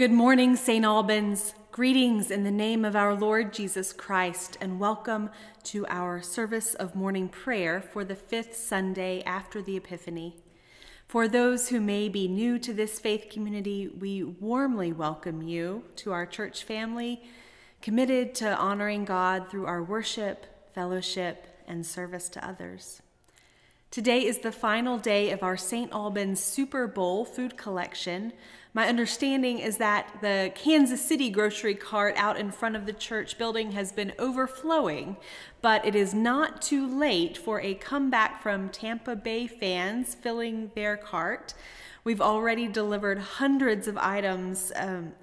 Good morning, St. Albans. Greetings in the name of our Lord Jesus Christ, and welcome to our service of morning prayer for the fifth Sunday after the Epiphany. For those who may be new to this faith community, we warmly welcome you to our church family, committed to honoring God through our worship, fellowship, and service to others. Today is the final day of our St. Albans Super Bowl food collection. My understanding is that the Kansas City grocery cart out in front of the church building has been overflowing, but it is not too late for a comeback from Tampa Bay fans filling their cart. We've already delivered hundreds of items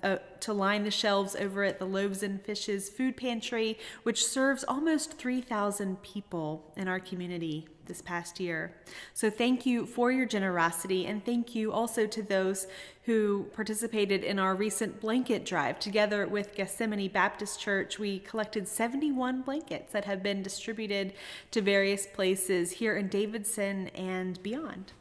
to line the shelves over at the Loaves and Fishes Food Pantry, which serves almost 3,000 people in our community this past year. So thank you for your generosity, and thank you also to those who participated in our recent blanket drive. Together with Gethsemane Baptist Church, we collected 71 blankets that have been distributed to various places here in Davidson and beyond.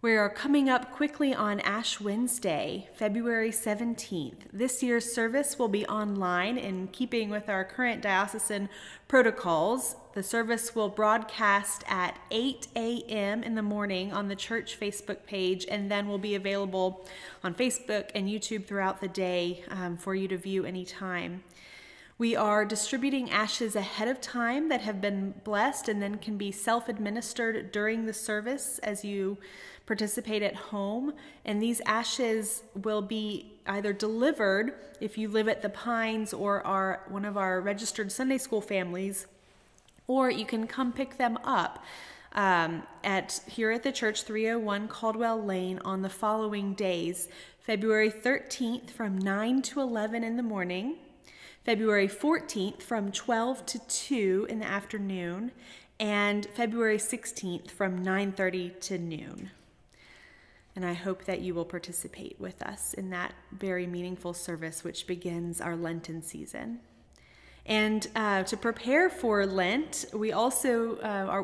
We are coming up quickly on Ash Wednesday, February 17th. This year's service will be online in keeping with our current diocesan protocols. The service will broadcast at 8 a.m. in the morning on the church Facebook page, and then will be available on Facebook and YouTube throughout the day for you to view anytime. We are distributing ashes ahead of time that have been blessed and then can be self-administered during the service as you participate at home. And these ashes will be either delivered if you live at the Pines or are one of our registered Sunday school families, or you can come pick them up here at the church, 301 Caldwell Lane, on the following days: February 13th from 9 to 11 in the morning, February 14th from 12 to 2 in the afternoon, and February 16th from 9:30 to noon. And I hope that you will participate with us in that very meaningful service, which begins our Lenten season. And to prepare for Lent, we also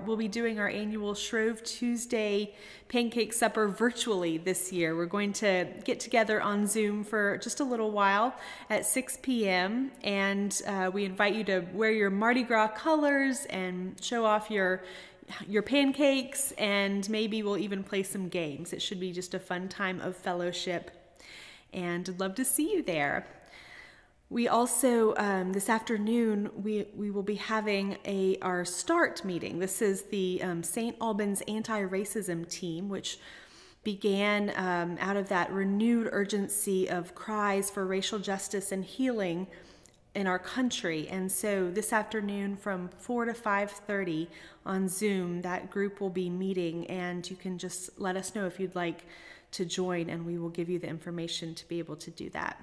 will be doing our annual Shrove Tuesday Pancake Supper virtually this year. We're going to get together on Zoom for just a little while at 6 p.m. And we invite you to wear your Mardi Gras colors and show off your pancakes, and maybe we'll even play some games. It should be just a fun time of fellowship, and I'd love to see you there. We also, this afternoon, we will be having our START meeting. This is the St. Albans Anti-Racism Team, which began out of that renewed urgency of cries for racial justice and healing in our country. And so this afternoon from 4 to 5:30 on Zoom, that group will be meeting, and you can just let us know if you'd like to join, and we will give you the information to be able to do that.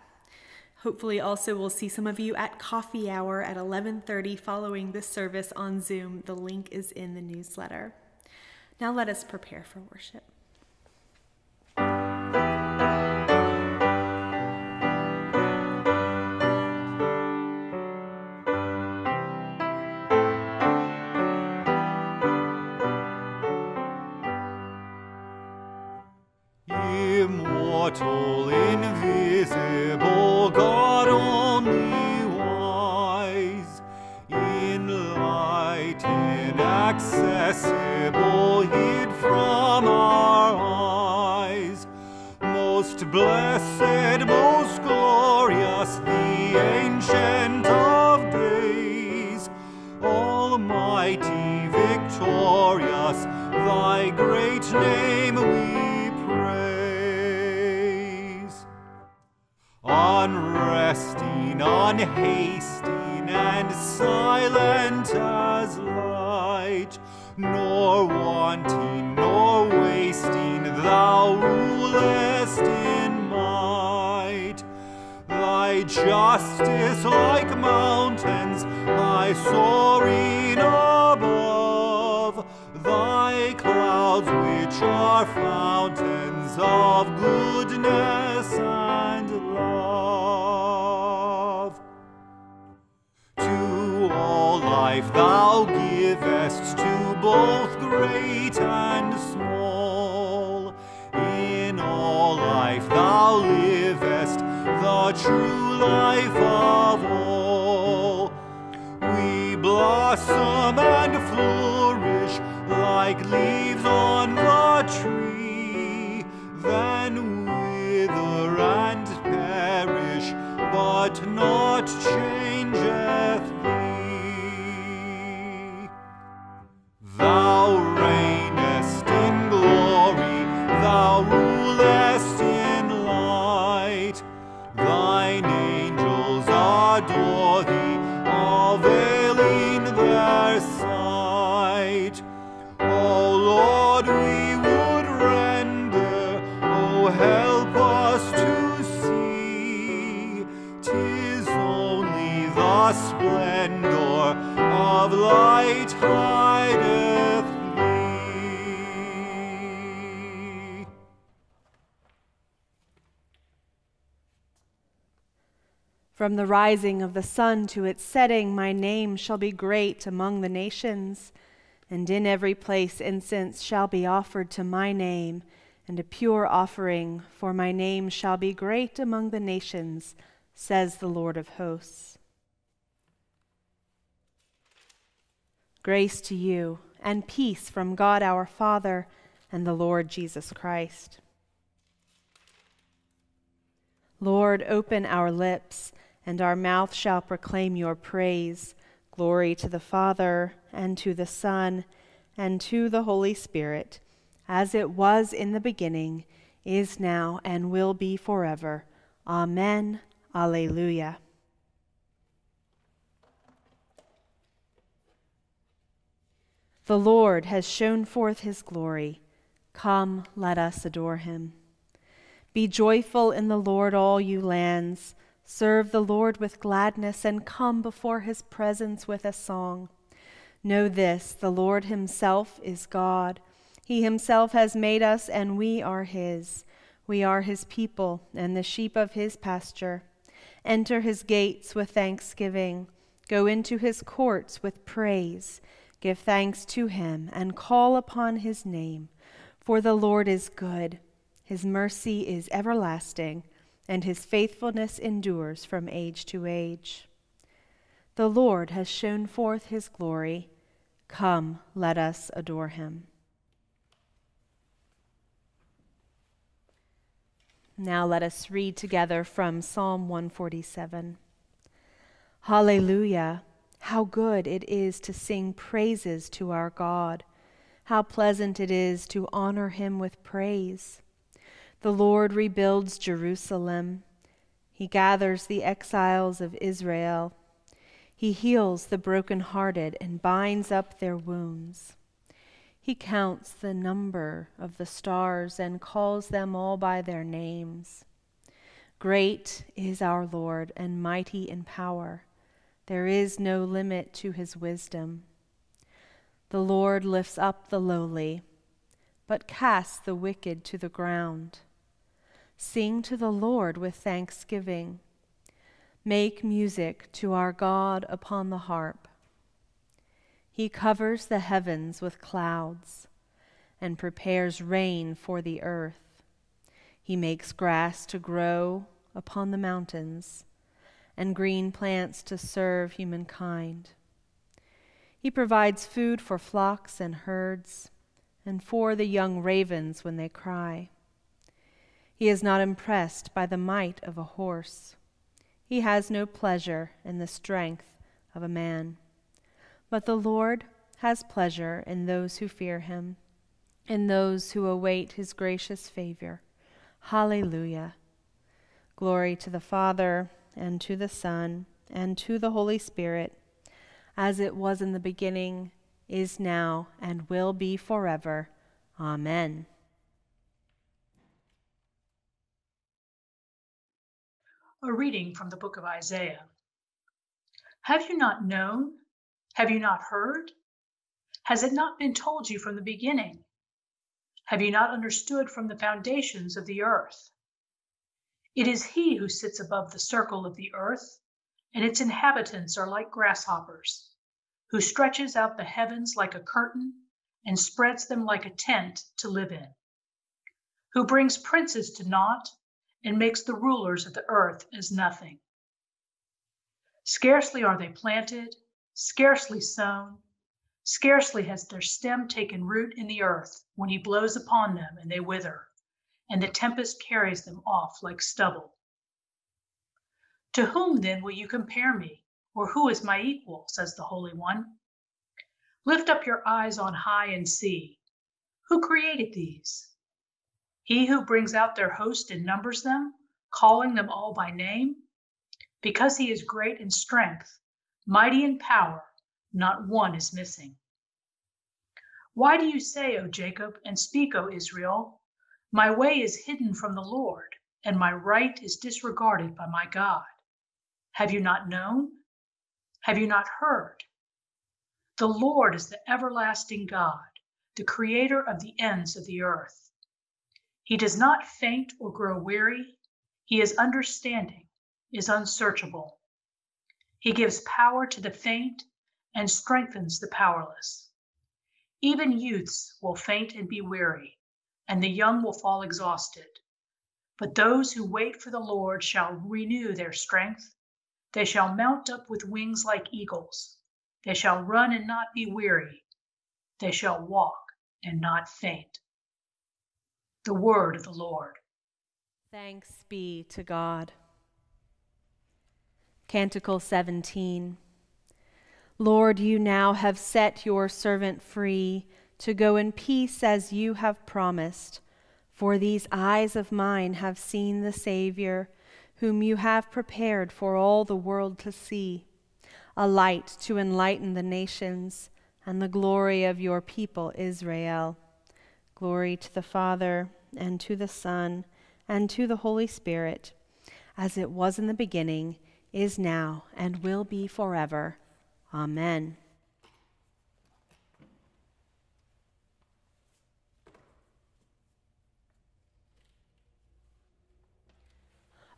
Hopefully also we'll see some of you at coffee hour at 11:30 following this service on Zoom. The link is in the newsletter. Now let us prepare for worship. Immortal, invisible God, only wise, in light inaccessible, hid from our eyes, most blessed, most glorious, the Ancient of Days, almighty, victorious, thy great name we unresting, unhasting, and silent as light, nor wanting, nor wasting, thou rulest in might. Thy justice like mountains, thy soaring above, thy clouds which are fountains of goodness and love. To all life thou givest, to both great and small. In all life thou livest, the true life of all. We blossom and flourish like leaves on the tree, then wither and perish, but naught changeth thee. Thou reignest in glory, thou rulest in light, thine angels adore thee, availing their sight. O Lord, we would render, O help us to see, 'tis only the splendor of light hideth thee. From the rising of the sun to its setting, my name shall be great among the nations. And in every place incense shall be offered to my name, and a pure offering, for my name shall be great among the nations, says the Lord of hosts. Grace to you, and peace from God our Father and the Lord Jesus Christ. Lord, open our lips, and our mouth shall proclaim your praise. Glory to the Father, and to the Son, and to the Holy Spirit, as it was in the beginning, is now, and will be forever. Amen. Alleluia. The Lord has shown forth his glory. Come, let us adore him. Be joyful in the Lord, all you lands. Serve the Lord with gladness, and come before his presence with a song. Know this, the Lord himself is God. He himself has made us, and we are his. We are his people, and the sheep of his pasture. Enter his gates with thanksgiving. Go into his courts with praise. Give thanks to him, and call upon his name. For the Lord is good. His mercy is everlasting, and his faithfulness endures from age to age. The Lord has shown forth his glory. Come, let us adore him. Now let us read together from Psalm 147. Hallelujah! How good it is to sing praises to our God. How pleasant it is to honor him with praise. The Lord rebuilds Jerusalem. He gathers the exiles of Israel. He heals the brokenhearted and binds up their wounds. He counts the number of the stars and calls them all by their names. Great is our Lord and mighty in power. There is no limit to his wisdom. The Lord lifts up the lowly, but casts the wicked to the ground. Sing to the Lord with thanksgiving. Make music to our God upon the harp. He covers the heavens with clouds and prepares rain for the earth. He makes grass to grow upon the mountains and green plants to serve humankind. He provides food for flocks and herds and for the young ravens when they cry. He is not impressed by the might of a horse. He has no pleasure in the strength of a man. But the Lord has pleasure in those who fear him, in those who await his gracious favor. Hallelujah. Glory to the Father, and to the Son, and to the Holy Spirit, as it was in the beginning, is now, and will be forever. Amen. A reading from the book of Isaiah. Have you not known? Have you not heard? Has it not been told you from the beginning? Have you not understood from the foundations of the earth? It is he who sits above the circle of the earth, and its inhabitants are like grasshoppers, who stretches out the heavens like a curtain and spreads them like a tent to live in, who brings princes to naught and makes the rulers of the earth as nothing. Scarcely are they planted, scarcely sown, scarcely has their stem taken root in the earth when he blows upon them and they wither, and the tempest carries them off like stubble. To whom then will you compare me, or who is my equal, says the Holy One? Lift up your eyes on high and see. Who created these? He who brings out their host and numbers them, calling them all by name, because he is great in strength, mighty in power, not one is missing. Why do you say, O Jacob, and speak, O Israel, my way is hidden from the Lord, and my right is disregarded by my God? Have you not known? Have you not heard? The Lord is the everlasting God, the creator of the ends of the earth. He does not faint or grow weary. He is understanding, is unsearchable. He gives power to the faint and strengthens the powerless. Even youths will faint and be weary, and the young will fall exhausted. But those who wait for the Lord shall renew their strength. They shall mount up with wings like eagles. They shall run and not be weary. They shall walk and not faint. The word of the Lord. Thanks be to God. Canticle 17. Lord, you now have set your servant free to go in peace as you have promised. For these eyes of mine have seen the Savior, whom you have prepared for all the world to see, a light to enlighten the nations, and the glory of your people Israel. Glory to the Father, and to the Son, and to the Holy Spirit, as it was in the beginning, is now, and will be forever. Amen.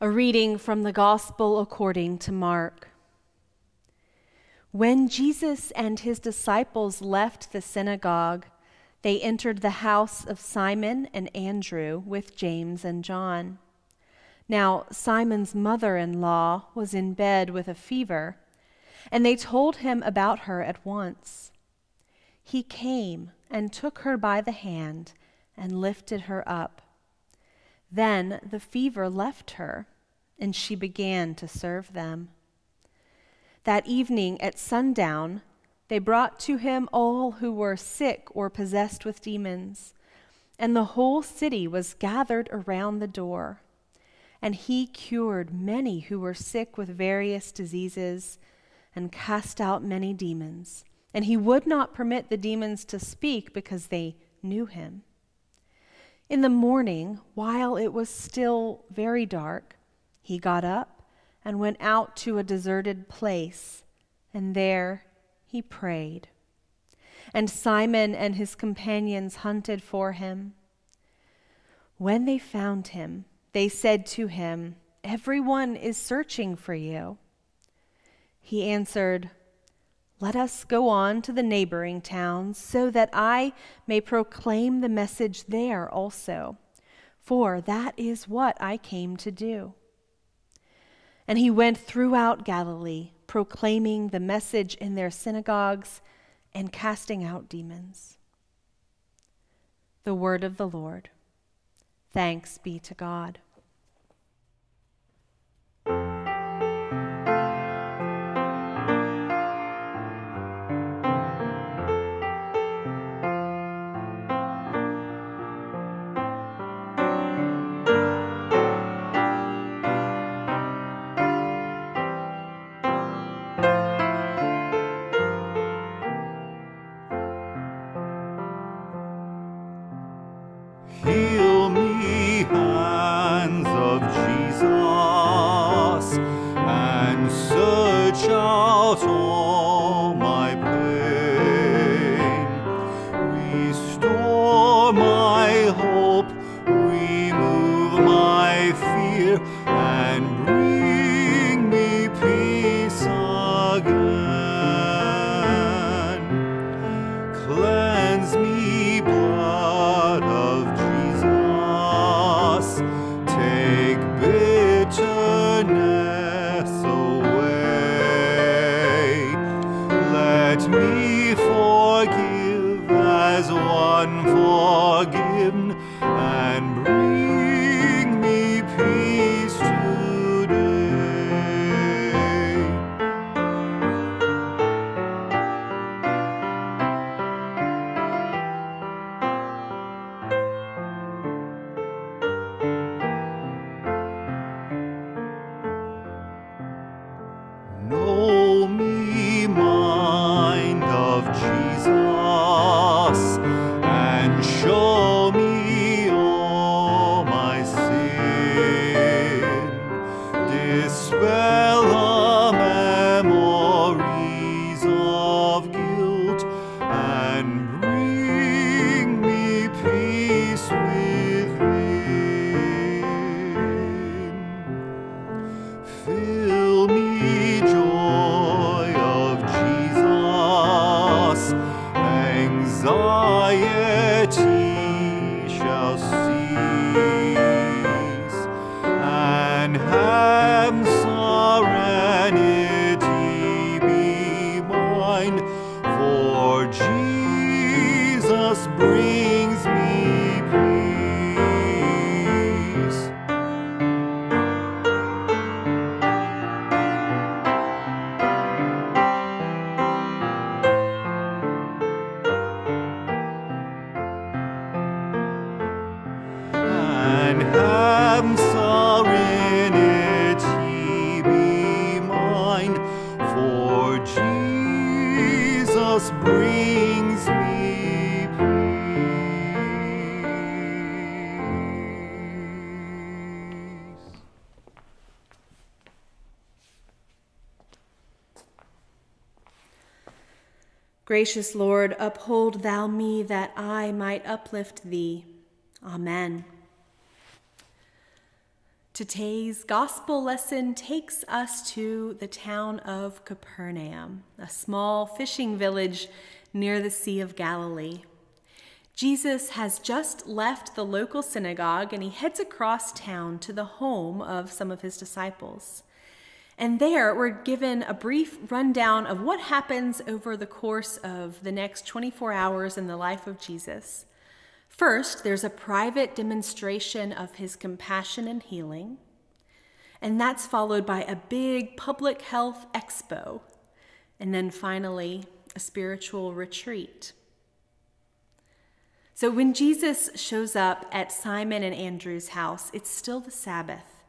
A reading from the Gospel according to Mark. When Jesus and his disciples left the synagogue, they entered the house of Simon and Andrew with James and John. Now Simon's mother-in-law was in bed with a fever, and they told him about her at once. He came and took her by the hand and lifted her up. Then the fever left her, and she began to serve them. That evening at sundown, they brought to him all who were sick or possessed with demons, and the whole city was gathered around the door. And he cured many who were sick with various diseases, and cast out many demons. And he would not permit the demons to speak because they knew him. In the morning, while it was still very dark, he got up and went out to a deserted place, and there he prayed, and Simon and his companions hunted for him. When they found him, they said to him, "Everyone is searching for you." He answered, "Let us go on to the neighboring towns, so that I may proclaim the message there also, for that is what I came to do." And he went throughout Galilee, proclaiming the message in their synagogues and casting out demons. The word of the Lord. Thanks be to God. Heal me, dispel the memories of guilt and bring me peace within. Fill me joy of Jesus, anxiety shall cease. And serenity be mine, for Jesus brings me peace. And have serenity brings me peace. Gracious Lord, uphold thou me that I might uplift thee. Amen. Today's gospel lesson takes us to the town of Capernaum, a small fishing village near the Sea of Galilee. Jesus has just left the local synagogue and he heads across town to the home of some of his disciples. And there we're given a brief rundown of what happens over the course of the next 24 hours in the life of Jesus. First, there's a private demonstration of his compassion and healing, and that's followed by a big public health expo, and then finally, a spiritual retreat. So when Jesus shows up at Simon and Andrew's house, it's still the Sabbath,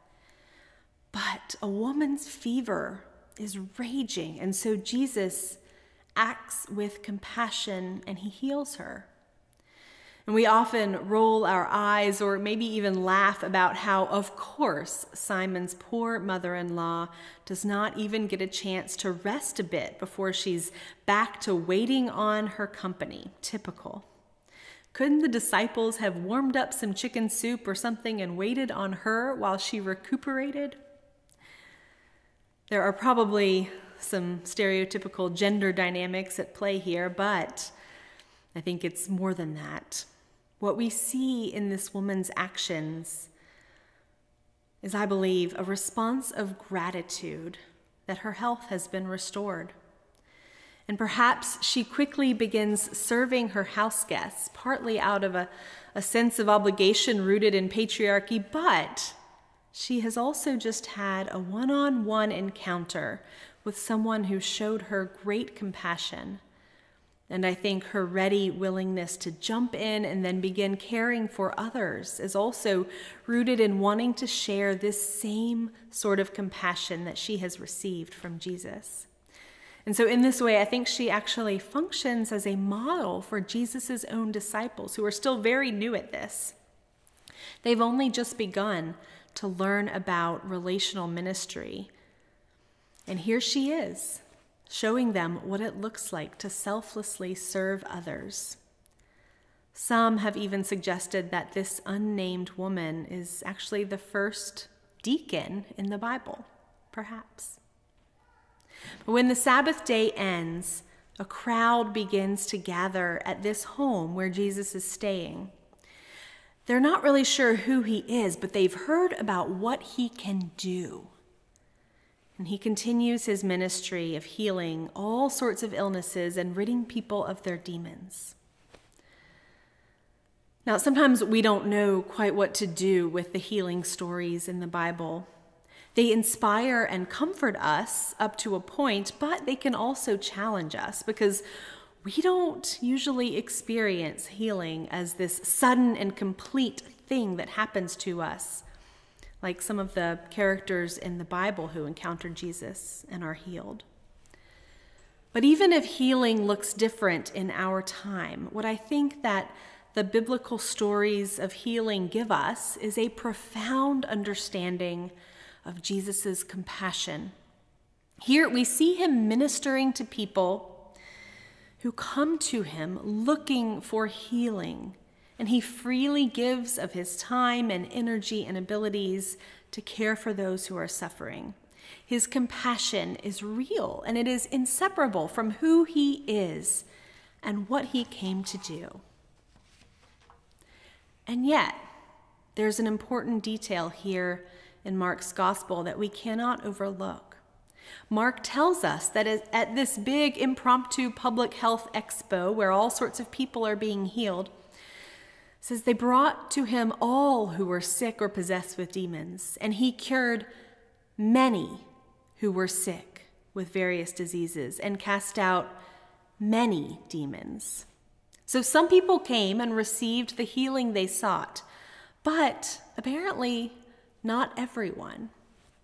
but a woman's fever is raging, and so Jesus acts with compassion and he heals her. And we often roll our eyes or maybe even laugh about how, of course, Simon's poor mother-in-law does not even get a chance to rest a bit before she's back to waiting on her company. Typical. Couldn't the disciples have warmed up some chicken soup or something and waited on her while she recuperated? There are probably some stereotypical gender dynamics at play here, but I think it's more than that. What we see in this woman's actions is, I believe, a response of gratitude that her health has been restored. And perhaps she quickly begins serving her house guests, partly out of a sense of obligation rooted in patriarchy, but she has also just had a one-on-one encounter with someone who showed her great compassion. And I think her ready willingness to jump in and then begin caring for others is also rooted in wanting to share this same sort of compassion that she has received from Jesus. And so in this way, I think she actually functions as a model for Jesus' own disciples who are still very new at this. They've only just begun to learn about relational ministry. And here she is, showing them what it looks like to selflessly serve others. Some have even suggested that this unnamed woman is actually the first deacon in the Bible, perhaps. But when the Sabbath day ends, a crowd begins to gather at this home where Jesus is staying. They're not really sure who he is, but they've heard about what he can do. And he continues his ministry of healing all sorts of illnesses and ridding people of their demons. Now, sometimes we don't know quite what to do with the healing stories in the Bible. They inspire and comfort us up to a point, but they can also challenge us because we don't usually experience healing as this sudden and complete thing that happens to us, like some of the characters in the Bible who encounter Jesus and are healed. But even if healing looks different in our time, what I think that the biblical stories of healing give us is a profound understanding of Jesus's compassion. Here we see him ministering to people who come to him looking for healing, and he freely gives of his time and energy and abilities to care for those who are suffering. His compassion is real, and it is inseparable from who he is and what he came to do. And yet, there's an important detail here in Mark's gospel that we cannot overlook. Mark tells us that at this big impromptu public health expo where all sorts of people are being healed, says they brought to him all who were sick or possessed with demons, and he cured many who were sick with various diseases and cast out many demons. So some people came and received the healing they sought, but apparently not everyone.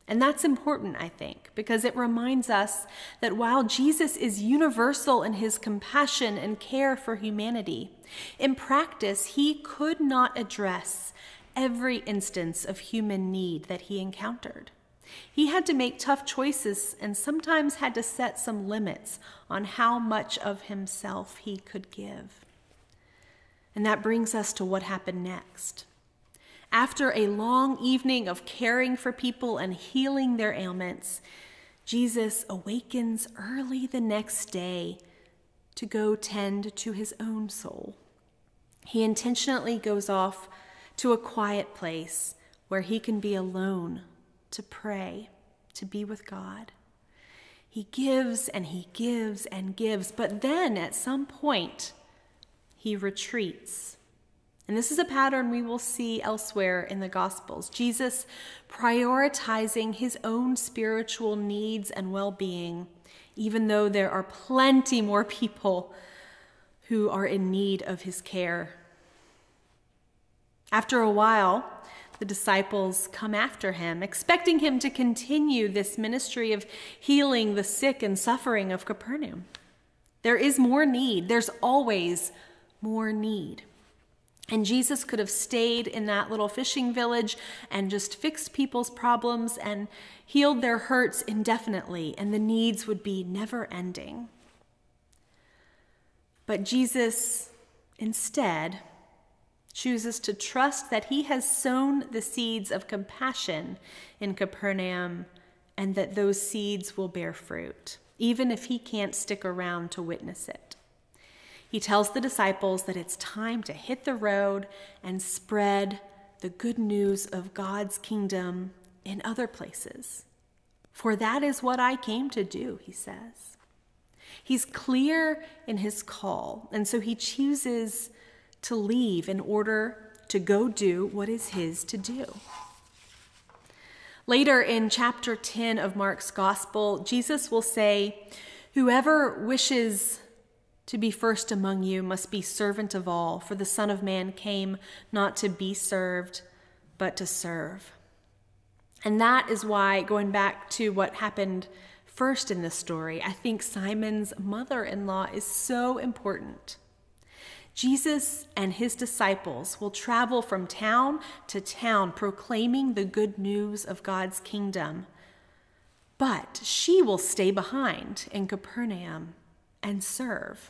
And that's important, I think, because it reminds us that while Jesus is universal in his compassion and care for humanity, in practice, he could not address every instance of human need that he encountered. He had to make tough choices and sometimes had to set some limits on how much of himself he could give. And that brings us to what happened next. After a long evening of caring for people and healing their ailments, Jesus awakens early the next day to go tend to his own soul. He intentionally goes off to a quiet place where he can be alone, to pray, to be with God. He gives and gives, but then at some point, he retreats. And this is a pattern we will see elsewhere in the Gospels. Jesus prioritizing his own spiritual needs and well-being, even though there are plenty more people who are in need of his care. After a while, the disciples come after him, expecting him to continue this ministry of healing the sick and suffering of Capernaum. There is more need. There's always more need. And Jesus could have stayed in that little fishing village and just fixed people's problems and healed their hurts indefinitely, and the needs would be never ending. But Jesus instead chooses to trust that he has sown the seeds of compassion in Capernaum and that those seeds will bear fruit, even if he can't stick around to witness it. He tells the disciples that it's time to hit the road and spread the good news of God's kingdom in other places. For that is what I came to do, he says. He's clear in his call, and so he chooses to leave in order to go do what is his to do. Later in chapter 10 of Mark's gospel, Jesus will say, "Whoever wishes to be first among you must be servant of all, for the Son of Man came not to be served, but to serve." And that is why, going back to what happened first in this story, I think Simon's mother-in-law is so important. Jesus and his disciples will travel from town to town proclaiming the good news of God's kingdom, but she will stay behind in Capernaum and serve.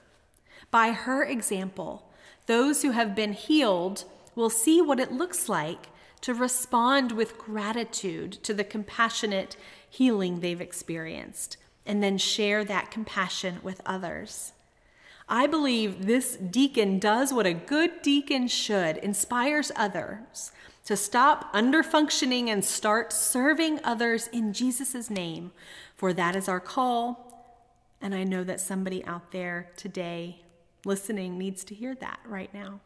By her example, those who have been healed will see what it looks like to respond with gratitude to the compassionate healing they've experienced, and then share that compassion with others. I believe this deacon does what a good deacon should, inspires others to stop underfunctioning and start serving others in Jesus' name, for that is our call. And I know that somebody out there today listening needs to hear that right now.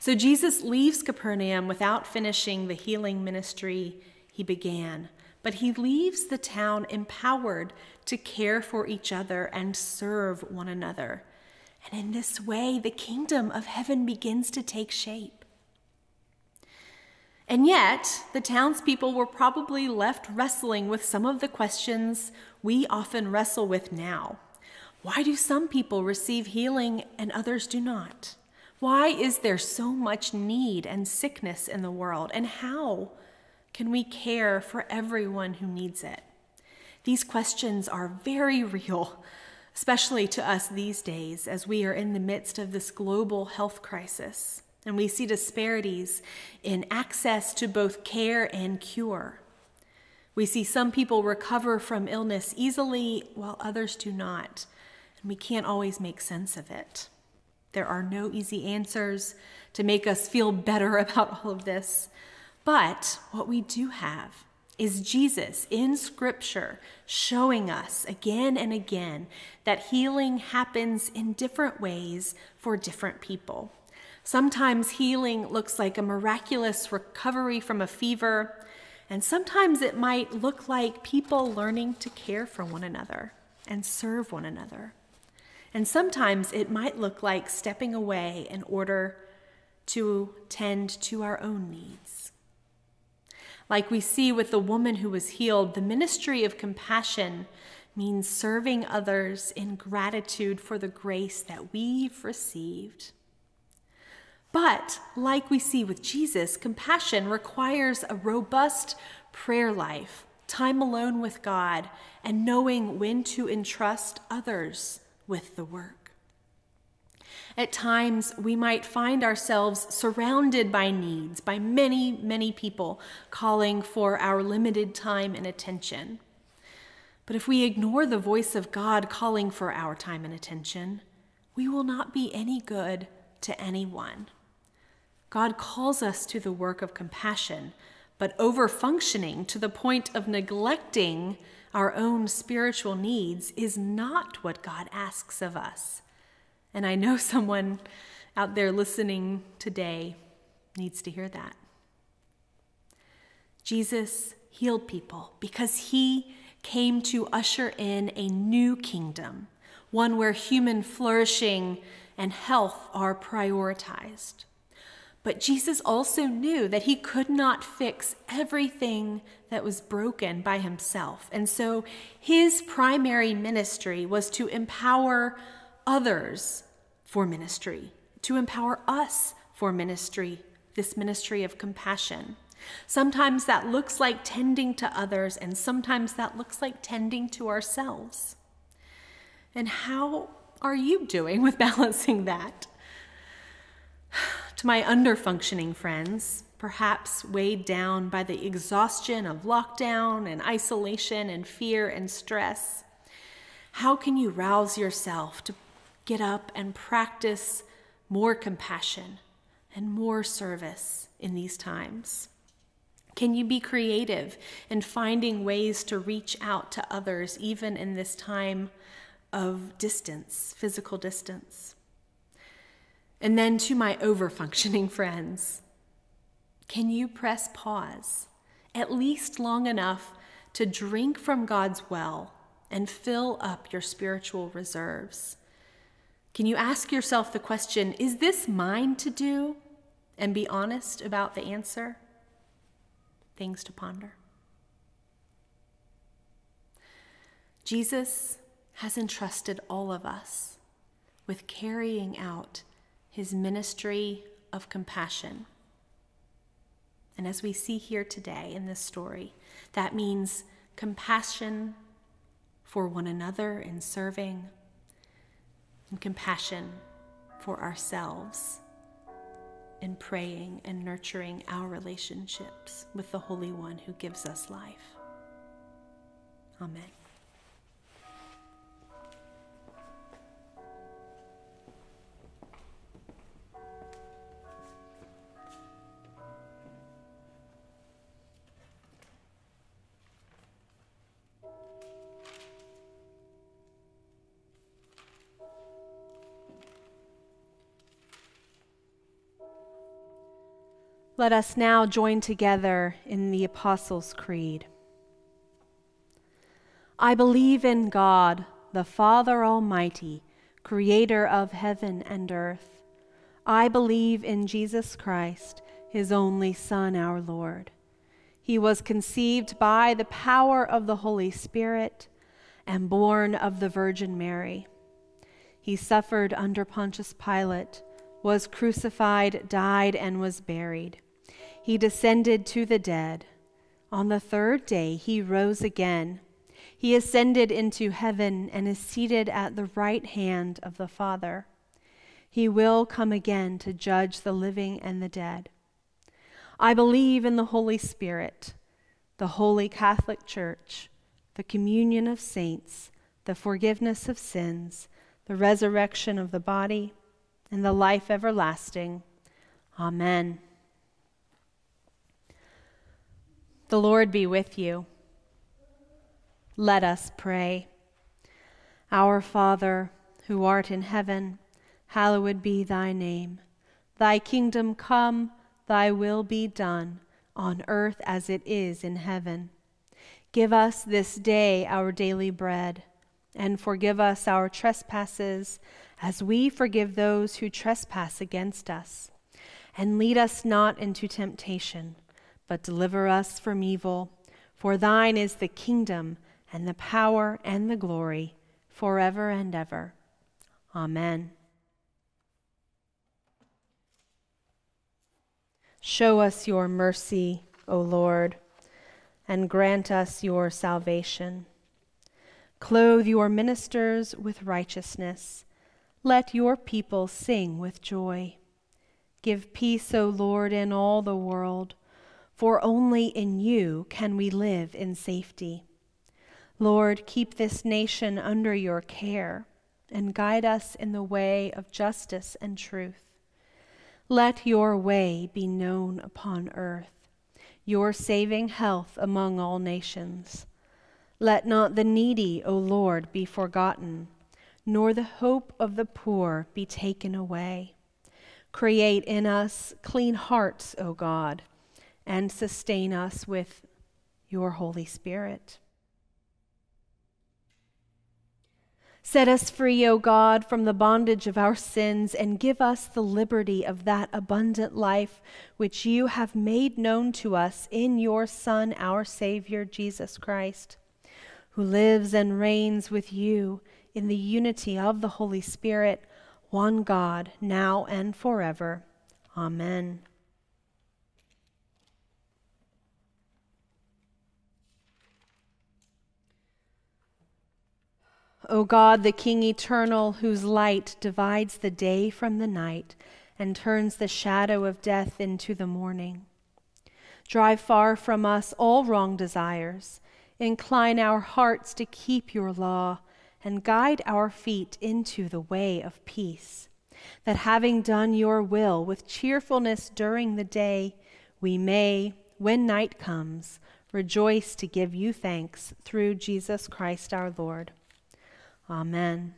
So Jesus leaves Capernaum without finishing the healing ministry he began, but he leaves the town empowered to care for each other and serve one another. And in this way, the kingdom of heaven begins to take shape. And yet, the townspeople were probably left wrestling with some of the questions we often wrestle with now. Why do some people receive healing and others do not? Why is there so much need and sickness in the world? And how Can we care for everyone who needs it? These questions are very real, especially to us these days as we are in the midst of this global health crisis, and we see disparities in access to both care and cure. We see some people recover from illness easily while others do not, and we can't always make sense of it. There are no easy answers to make us feel better about all of this. But what we do have is Jesus in Scripture showing us again and again that healing happens in different ways for different people. Sometimes healing looks like a miraculous recovery from a fever, and sometimes it might look like people learning to care for one another and serve one another. And sometimes it might look like stepping away in order to tend to our own needs. Like we see with the woman who was healed, the ministry of compassion means serving others in gratitude for the grace that we've received. But like we see with Jesus, compassion requires a robust prayer life, time alone with God, and knowing when to entrust others with the work. At times, we might find ourselves surrounded by needs, by many, many people calling for our limited time and attention. But if we ignore the voice of God calling for our time and attention, we will not be any good to anyone. God calls us to the work of compassion, but overfunctioning to the point of neglecting our own spiritual needs is not what God asks of us. And I know someone out there listening today needs to hear that. Jesus healed people because he came to usher in a new kingdom, one where human flourishing and health are prioritized. But Jesus also knew that he could not fix everything that was broken by himself. And so his primary ministry was to empower others for ministry, to empower us for ministry, this ministry of compassion. Sometimes that looks like tending to others, and sometimes that looks like tending to ourselves. And how are you doing with balancing that? To my underfunctioning friends, perhaps weighed down by the exhaustion of lockdown and isolation and fear and stress, how can you rouse yourself to get up and practice more compassion and more service in these times? Can you be creative in finding ways to reach out to others even in this time of distance, physical distance? And then to my overfunctioning friends, can you press pause at least long enough to drink from God's well and fill up your spiritual reserves? Can you ask yourself the question, is this mine to do? And be honest about the answer. Things to ponder. Jesus has entrusted all of us with carrying out his ministry of compassion. And as we see here today in this story, that means compassion for one another in serving, and compassion for ourselves in praying and nurturing our relationships with the Holy One who gives us life. Amen. Let us now join together in the Apostles' Creed. I believe in God, the Father Almighty, creator of heaven and earth. I believe in Jesus Christ, his only Son, our Lord. He was conceived by the power of the Holy Spirit and born of the Virgin Mary. He suffered under Pontius Pilate, was crucified, died, and was buried. He descended to the dead. On the third day, he rose again. He ascended into heaven and is seated at the right hand of the Father. He will come again to judge the living and the dead. I believe in the Holy Spirit, the Holy Catholic Church, the communion of saints, the forgiveness of sins, the resurrection of the body, and the life everlasting. Amen. The Lord be with you. Let us pray. Our Father, who art in heaven, hallowed be thy name. Thy kingdom come, thy will be done, on earth as it is in heaven. Give us this day our daily bread, and forgive us our trespasses, as we forgive those who trespass against us. And lead us not into temptation, but deliver us from evil. For thine is the kingdom, and the power, and the glory, forever and ever. Amen. Show us your mercy, O Lord, and grant us your salvation. Clothe your ministers with righteousness. Let your people sing with joy. Give peace, O Lord, in all the world, for only in you can we live in safety. Lord, keep this nation under your care, and guide us in the way of justice and truth. Let your way be known upon earth, your saving health among all nations. Let not the needy, O Lord, be forgotten, nor the hope of the poor be taken away. Create in us clean hearts, O God, and sustain us with your Holy Spirit. Set us free, O God, from the bondage of our sins, and give us the liberty of that abundant life which you have made known to us in your Son, our Savior, Jesus Christ, who lives and reigns with you in the unity of the Holy Spirit, one God, now and forever. Amen. O God, the King eternal, whose light divides the day from the night and turns the shadow of death into the morning, drive far from us all wrong desires. Incline our hearts to keep your law and guide our feet into the way of peace, that having done your will with cheerfulness during the day, we may, when night comes, rejoice to give you thanks through Jesus Christ our Lord. Amen.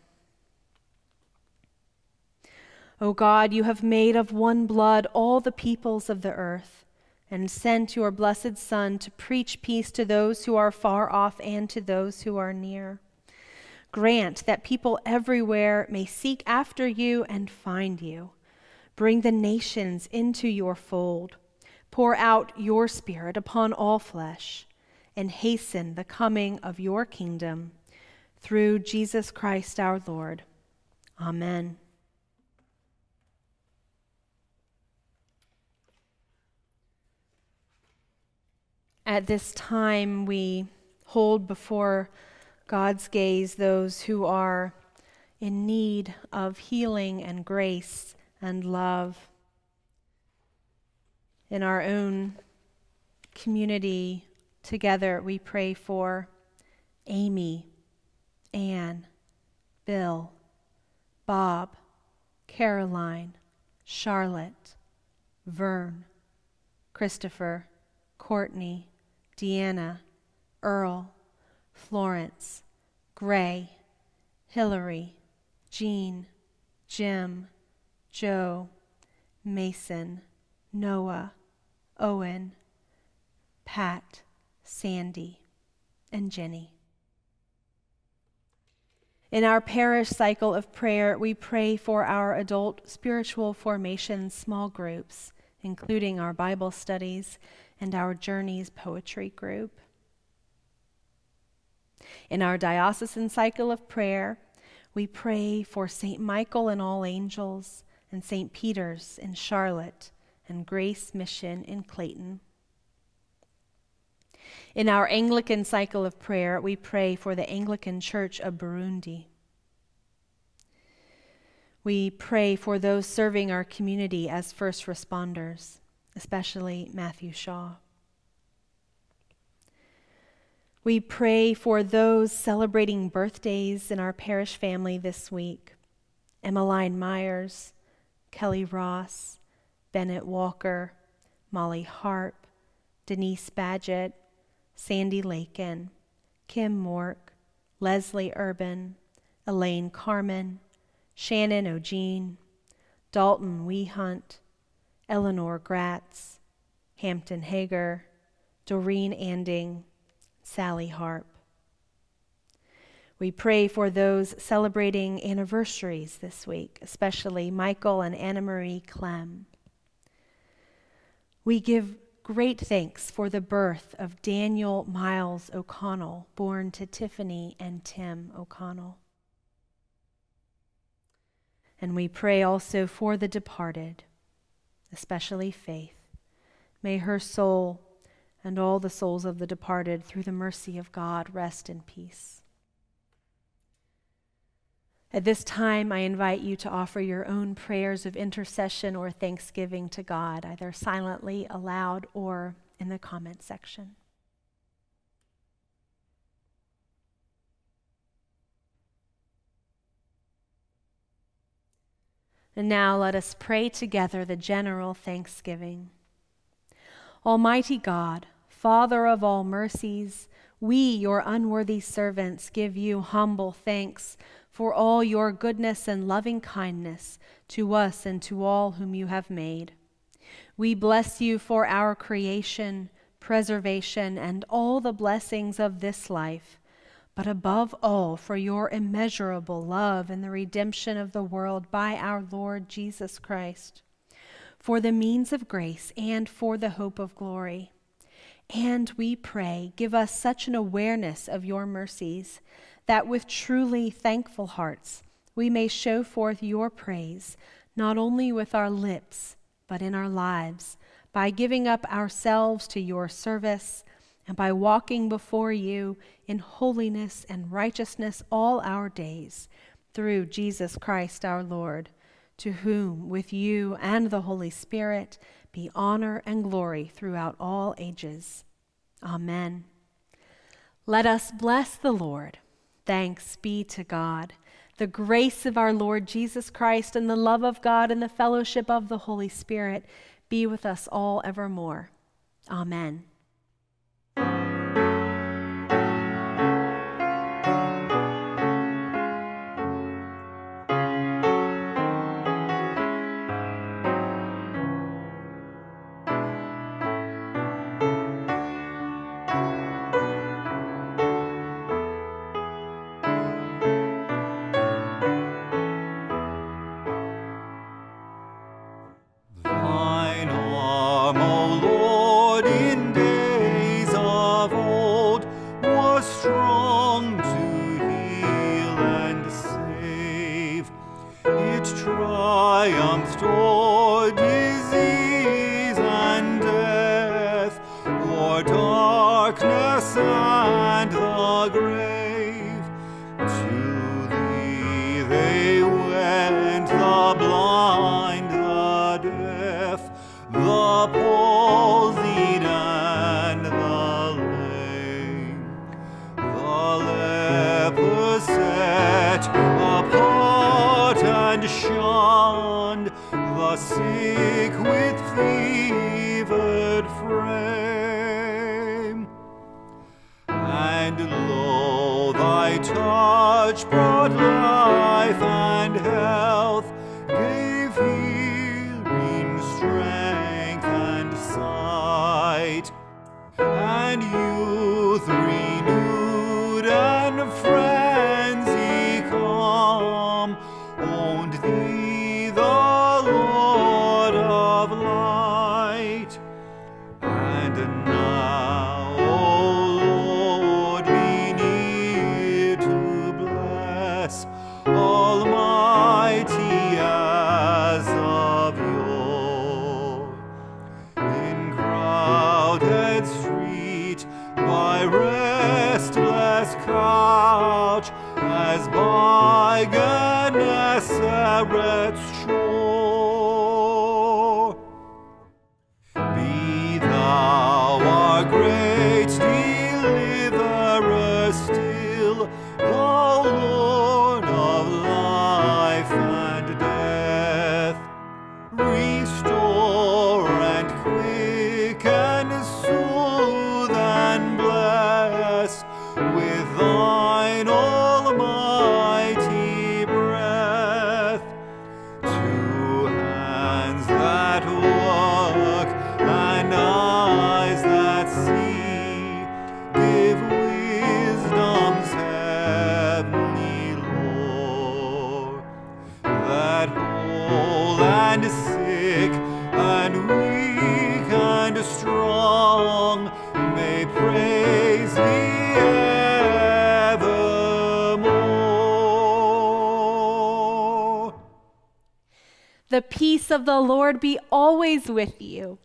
O God, you have made of one blood all the peoples of the earth, and sent your blessed Son to preach peace to those who are far off and to those who are near. Grant that people everywhere may seek after you and find you. Bring the nations into your fold. Pour out your Spirit upon all flesh, and hasten the coming of your kingdom. Through Jesus Christ our Lord. Amen. At this time, we hold before God's gaze those who are in need of healing and grace and love. In our own community, together we pray for Amy, Ann, Bill, Bob, Caroline, Charlotte, Vern, Christopher, Courtney, Deanna, Earl, Florence, Gray, Hillary, Jean, Jim, Joe, Mason, Noah, Owen, Pat, Sandy, and Jenny. In our parish cycle of prayer, we pray for our adult spiritual formation small groups, including our Bible studies and our Journeys poetry group. In our diocesan cycle of prayer, we pray for St. Michael and All Angels, and St. Peter's in Charlotte, and Grace Mission in Clayton. In our Anglican cycle of prayer, we pray for the Anglican Church of Burundi. We pray for those serving our community as first responders, especially Matthew Shaw. We pray for those celebrating birthdays in our parish family this week: Emmeline Myers, Kelly Ross, Bennett Walker, Molly Harp, Denise Badgett, Sandy Lakin, Kim Mork, Leslie Urban, Elaine Carmen, Shannon O'Gene, Dalton Weehunt, Eleanor Gratz, Hampton Hager, Doreen Anding, Sally Harp. We pray for those celebrating anniversaries this week, especially Michael and Anna Marie Clem. We give great thanks for the birth of Daniel Miles O'Connell, born to Tiffany and Tim O'Connell. And we pray also for the departed, especially Faith. May her soul and all the souls of the departed, through the mercy of God, rest in peace. At this time, I invite you to offer your own prayers of intercession or thanksgiving to God, either silently, aloud, or in the comment section. And now let us pray together the general thanksgiving. Almighty God, Father of all mercies, we, your unworthy servants, give you humble thanks for all your goodness and loving kindness to us and to all whom you have made. We bless you for our creation, preservation, and all the blessings of this life, but above all for your immeasurable love and the redemption of the world by our Lord Jesus Christ, for the means of grace and for the hope of glory. And we pray, give us such an awareness of your mercies that with truly thankful hearts we may show forth your praise, not only with our lips, but in our lives, by giving up ourselves to your service and by walking before you in holiness and righteousness all our days, through Jesus Christ our Lord, to whom, with you and the Holy Spirit, be honor and glory throughout all ages. Amen. Let us bless the Lord. Thanks be to God. The grace of our Lord Jesus Christ and the love of God and the fellowship of the Holy Spirit be with us all evermore. Amen. Almighty his couch as by Gennesaret's shore. Be thou our great deliverer still, O Lord of life and death. Restore and quicken, soothe and bless with thine almighty breath. Two hands that work and eyes that see, give wisdom's heavenly lore, that whole and sick and weak and strong may praise thee evermore. The peace of the Lord be always with you.